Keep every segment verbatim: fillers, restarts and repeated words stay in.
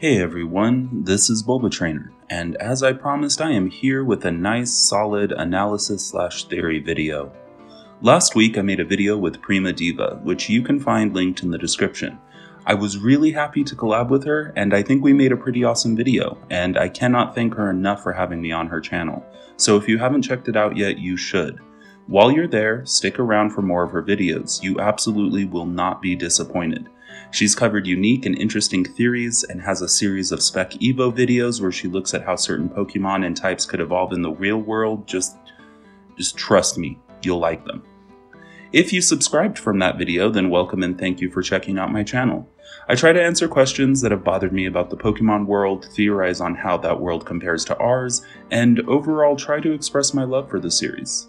Hey everyone, this is Bulba Trainer, and as I promised, I am here with a nice solid analysis slash theory video. Last week I made a video with Prima Diva, which you can find linked in the description. I was really happy to collab with her, and I think we made a pretty awesome video, and I cannot thank her enough for having me on her channel, so if you haven't checked it out yet, you should. While you're there, stick around for more of her videos, you absolutely will not be disappointed. She's covered unique and interesting theories and has a series of Spec Evo videos where she looks at how certain Pokemon and types could evolve in the real world. Just, just trust me, you'll like them. If you subscribed from that video, then welcome and thank you for checking out my channel. I try to answer questions that have bothered me about the Pokemon world, theorize on how that world compares to ours, and overall try to express my love for the series.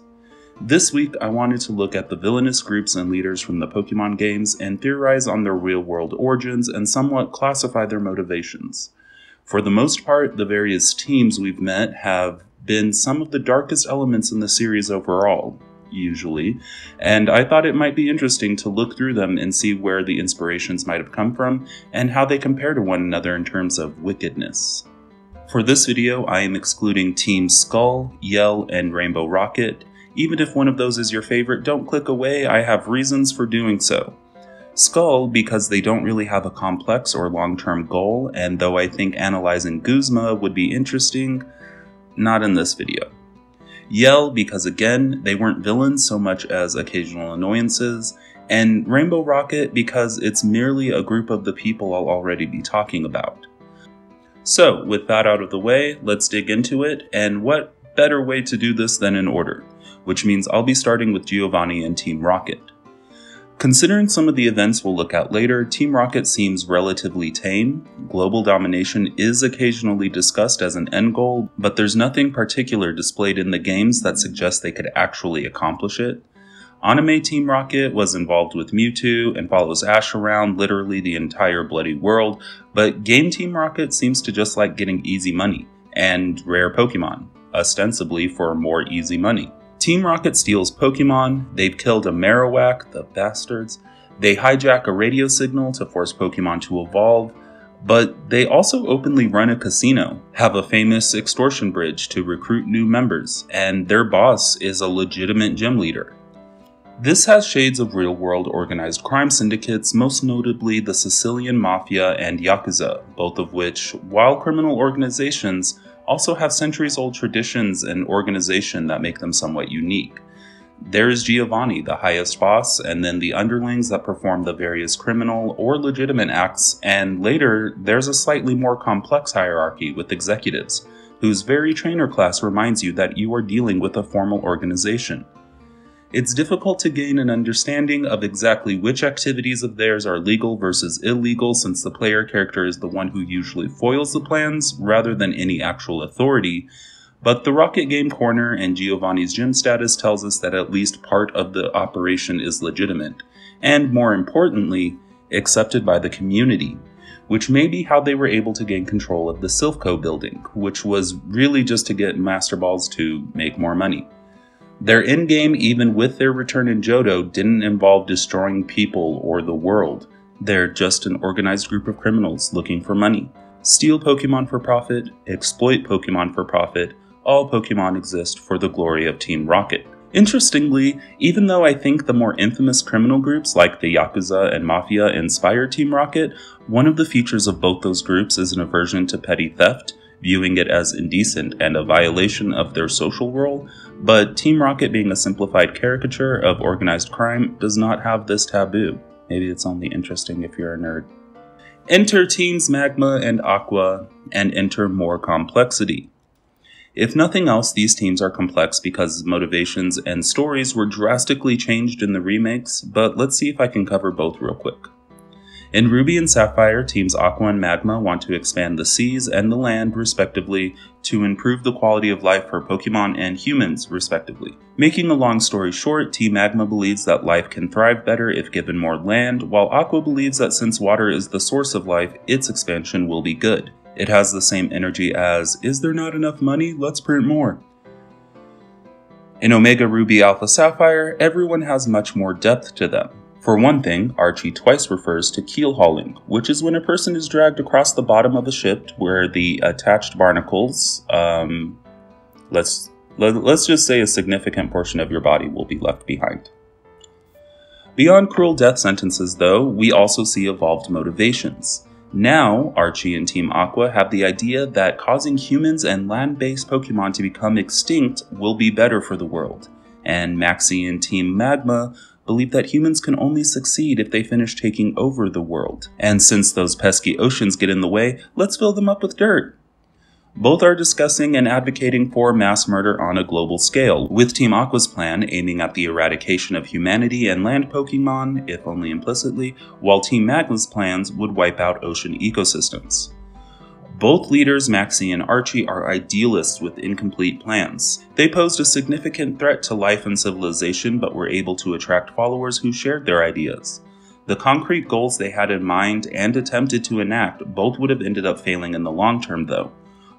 This week, I wanted to look at the villainous groups and leaders from the Pokemon games and theorize on their real-world origins and somewhat classify their motivations. For the most part, the various teams we've met have been some of the darkest elements in the series overall, usually, and I thought it might be interesting to look through them and see where the inspirations might have come from and how they compare to one another in terms of wickedness. For this video, I am excluding Team Skull, Yell, and Rainbow Rocket. Even if one of those is your favorite, don't click away, I have reasons for doing so. Skull, because they don't really have a complex or long-term goal, and though I think analyzing Guzma would be interesting, not in this video. Yell, because again, they weren't villains so much as occasional annoyances, and Rainbow Rocket, because it's merely a group of the people I'll already be talking about. So, with that out of the way, let's dig into it, and what better way to do this than in order, which means I'll be starting with Giovanni and Team Rocket. Considering some of the events we'll look at later, Team Rocket seems relatively tame. Global domination is occasionally discussed as an end goal, but there's nothing particular displayed in the games that suggests they could actually accomplish it. Anime Team Rocket was involved with Mewtwo and follows Ash around literally the entire bloody world, but game Team Rocket seems to just like getting easy money, and rare Pokemon, ostensibly for more easy money. Team Rocket steals Pokemon, they've killed a Marowak, the bastards, they hijack a radio signal to force Pokemon to evolve, but they also openly run a casino, have a famous extortion bridge to recruit new members, and their boss is a legitimate gym leader. This has shades of real-world organized crime syndicates, most notably the Sicilian Mafia and Yakuza, both of which, while criminal organizations, also have centuries-old traditions and organization that make them somewhat unique. There is Giovanni, the highest boss, and then the underlings that perform the various criminal or legitimate acts, and later there's a slightly more complex hierarchy with executives, whose very trainer class reminds you that you are dealing with a formal organization. It's difficult to gain an understanding of exactly which activities of theirs are legal versus illegal, since the player character is the one who usually foils the plans rather than any actual authority, but the Rocket Game Corner and Giovanni's gym status tells us that at least part of the operation is legitimate, and more importantly, accepted by the community, which may be how they were able to gain control of the Silph Co building, which was really just to get Master Balls to make more money. Their endgame, even with their return in Johto, didn't involve destroying people or the world. They're just an organized group of criminals looking for money. Steal Pokemon for profit, exploit Pokemon for profit, all Pokemon exist for the glory of Team Rocket. Interestingly, even though I think the more infamous criminal groups like the Yakuza and Mafia inspire Team Rocket, one of the features of both those groups is an aversion to petty theft, viewing it as indecent and a violation of their social role, but Team Rocket being a simplified caricature of organized crime does not have this taboo. Maybe it's only interesting if you're a nerd. Enter Teams Magma and Aqua, and enter more complexity. If nothing else, these teams are complex because motivations and stories were drastically changed in the remakes, but let's see if I can cover both real quick. In Ruby and Sapphire, Teams Aqua and Magma want to expand the seas and the land, respectively, to improve the quality of life for Pokemon and humans, respectively. Making a long story short, Team Magma believes that life can thrive better if given more land, while Aqua believes that since water is the source of life, its expansion will be good. It has the same energy as, "Is there not enough money? Let's print more." In Omega Ruby Alpha Sapphire, everyone has much more depth to them. For one thing, Archie twice refers to keel hauling, which is when a person is dragged across the bottom of the ship where the attached barnacles, um, let's, let, let's just say a significant portion of your body will be left behind. Beyond cruel death sentences, though, we also see evolved motivations. Now, Archie and Team Aqua have the idea that causing humans and land-based Pokémon to become extinct will be better for the world, and Maxie and Team Magma believe that humans can only succeed if they finish taking over the world, and since those pesky oceans get in the way, let's fill them up with dirt. Both are discussing and advocating for mass murder on a global scale, with Team Aqua's plan aiming at the eradication of humanity and land Pokémon, if only implicitly, while Team Magma's plans would wipe out ocean ecosystems. Both leaders, Maxie and Archie, are idealists with incomplete plans. They posed a significant threat to life and civilization, but were able to attract followers who shared their ideas. The concrete goals they had in mind and attempted to enact both would have ended up failing in the long term, though.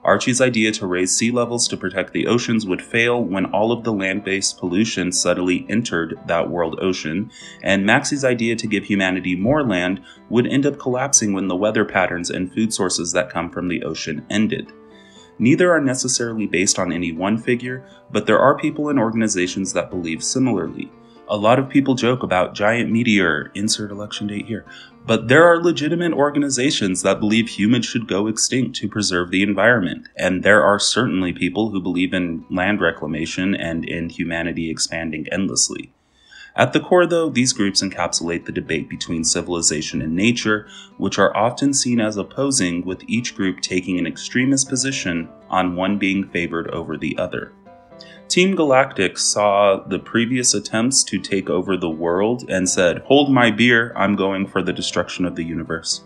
Archie's idea to raise sea levels to protect the oceans would fail when all of the land-based pollution suddenly entered that world ocean, and Maxie's idea to give humanity more land would end up collapsing when the weather patterns and food sources that come from the ocean ended. Neither are necessarily based on any one figure, but there are people and organizations that believe similarly. A lot of people joke about giant meteor, insert election date here, but there are legitimate organizations that believe humans should go extinct to preserve the environment, and there are certainly people who believe in land reclamation and in humanity expanding endlessly. At the core, though, these groups encapsulate the debate between civilization and nature, which are often seen as opposing, with each group taking an extremist position on one being favored over the other. Team Galactic saw the previous attempts to take over the world and said, "Hold my beer, I'm going for the destruction of the universe."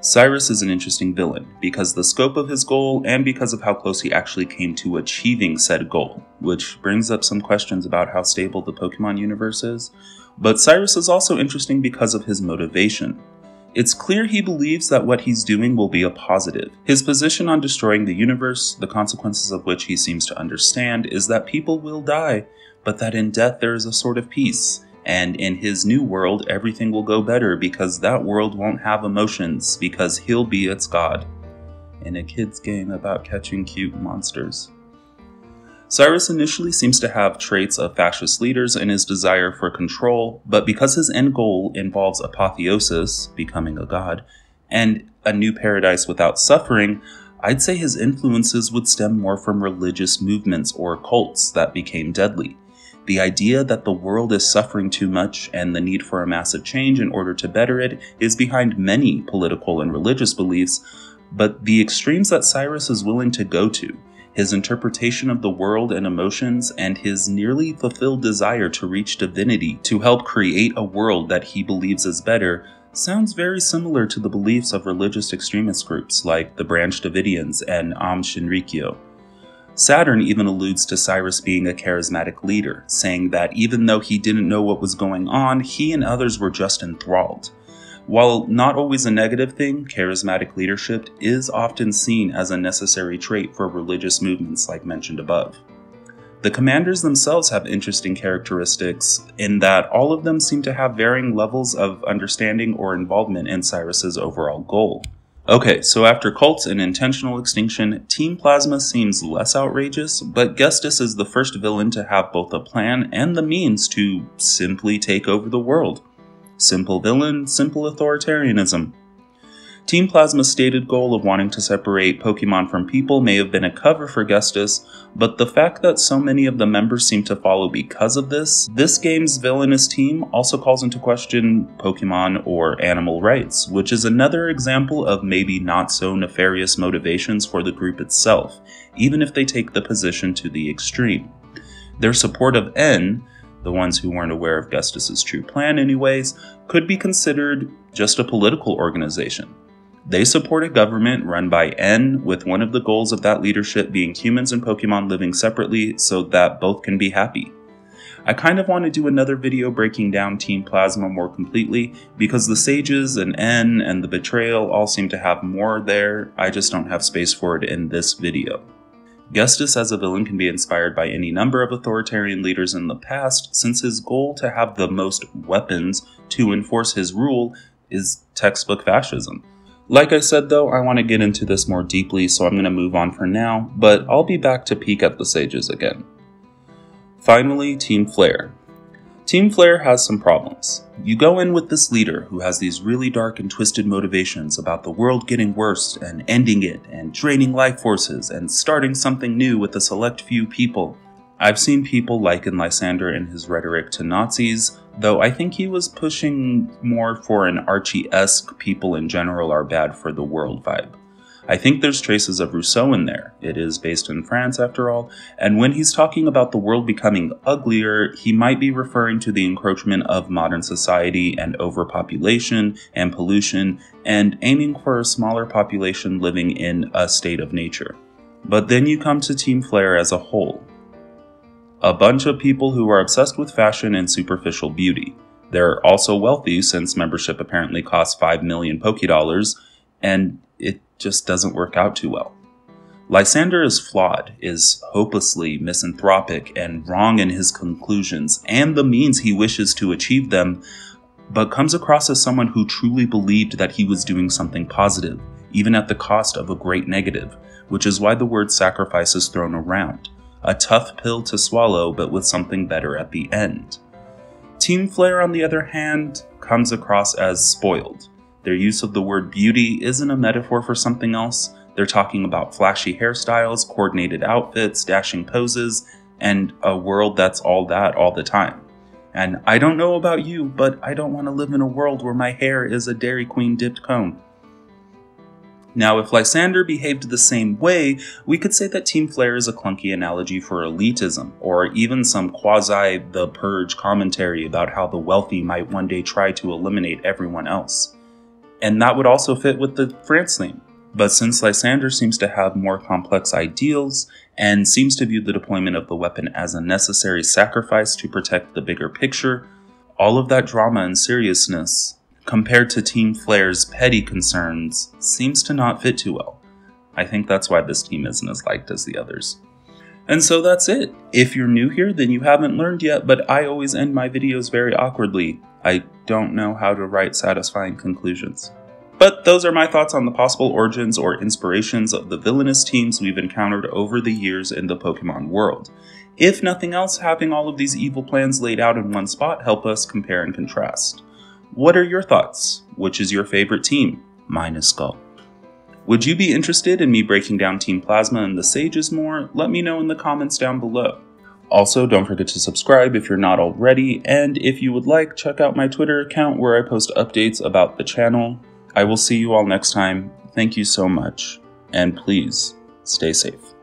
Cyrus is an interesting villain because the scope of his goal and because of how close he actually came to achieving said goal, which brings up some questions about how stable the Pokémon universe is. But Cyrus is also interesting because of his motivation. It's clear he believes that what he's doing will be a positive. His position on destroying the universe, the consequences of which he seems to understand, is that people will die, but that in death there is a sort of peace, and in his new world everything will go better because that world won't have emotions, because he'll be its god. In a kid's game about catching cute monsters. Cyrus initially seems to have traits of fascist leaders in his desire for control, but because his end goal involves apotheosis, becoming a god, and a new paradise without suffering, I'd say his influences would stem more from religious movements or cults that became deadly. The idea that the world is suffering too much and the need for a massive change in order to better it is behind many political and religious beliefs, but the extremes that Cyrus is willing to go to, his interpretation of the world and emotions, and his nearly fulfilled desire to reach divinity to help create a world that he believes is better, sounds very similar to the beliefs of religious extremist groups like the Branch Davidians and Aum Shinrikyo. Saturn even alludes to Cyrus being a charismatic leader, saying that even though he didn't know what was going on, he and others were just enthralled. While not always a negative thing, charismatic leadership is often seen as a necessary trait for religious movements like mentioned above. The commanders themselves have interesting characteristics in that all of them seem to have varying levels of understanding or involvement in Cyrus's overall goal. Okay, so after cults and intentional extinction, Team Plasma seems less outrageous, but Ghetsis is the first villain to have both a plan and the means to simply take over the world. Simple villain, simple authoritarianism. Team Plasma's stated goal of wanting to separate Pokémon from people may have been a cover for Ghetsis, but the fact that so many of the members seem to follow because of this, this game's villainous team also calls into question Pokémon or animal rights, which is another example of maybe not so nefarious motivations for the group itself, even if they take the position to the extreme. Their support of N, the ones who weren't aware of Ghetsis' true plan anyways, could be considered just a political organization. They support a government run by N, with one of the goals of that leadership being humans and Pokémon living separately so that both can be happy. I kind of want to do another video breaking down Team Plasma more completely, because the Sages and N and the Betrayal all seem to have more there, I just don't have space for it in this video. Ghetsis as a villain can be inspired by any number of authoritarian leaders in the past, since his goal to have the most weapons to enforce his rule is textbook fascism. Like I said though, I want to get into this more deeply, so I'm going to move on for now, but I'll be back to peek at the sages again. Finally, Team Flare. Team Flare has some problems. You go in with this leader who has these really dark and twisted motivations about the world getting worse and ending it and draining life forces and starting something new with a select few people. I've seen people liken Lysandre in his rhetoric to Nazis, though I think he was pushing more for an Archie-esque people in general are bad for the world vibe. I think there's traces of Rousseau in there, it is based in France after all, and when he's talking about the world becoming uglier, he might be referring to the encroachment of modern society and overpopulation and pollution, and aiming for a smaller population living in a state of nature. But then you come to Team Flare as a whole. A bunch of people who are obsessed with fashion and superficial beauty. They're also wealthy since membership apparently costs five million Poké dollars, and it just doesn't work out too well. Lysandre is flawed, is hopelessly misanthropic and wrong in his conclusions and the means he wishes to achieve them, but comes across as someone who truly believed that he was doing something positive, even at the cost of a great negative, which is why the word sacrifice is thrown around. A tough pill to swallow, but with something better at the end. Team Flare, on the other hand, comes across as spoiled. Their use of the word beauty isn't a metaphor for something else. They're talking about flashy hairstyles, coordinated outfits, dashing poses, and a world that's all that all the time. And I don't know about you, but I don't want to live in a world where my hair is a Dairy Queen dipped comb. Now, if Lysandre behaved the same way, we could say that Team Flare is a clunky analogy for elitism, or even some quasi-The Purge commentary about how the wealthy might one day try to eliminate everyone else. And that would also fit with the France theme. But since Lysandre seems to have more complex ideals, and seems to view the deployment of the weapon as a necessary sacrifice to protect the bigger picture, all of that drama and seriousness, compared to Team Flare's petty concerns, seems to not fit too well. I think that's why this team isn't as liked as the others. And so that's it. If you're new here, then you haven't learned yet, but I always end my videos very awkwardly. I don't know how to write satisfying conclusions. But those are my thoughts on the possible origins or inspirations of the villainous teams we've encountered over the years in the Pokemon world. If nothing else, having all of these evil plans laid out in one spot help us compare and contrast. What are your thoughts? Which is your favorite team? Mine is Skull. Would you be interested in me breaking down Team Plasma and the Sages more? Let me know in the comments down below. Also, don't forget to subscribe if you're not already, and if you would like, check out my Twitter account where I post updates about the channel. I will see you all next time. Thank you so much, and please, stay safe.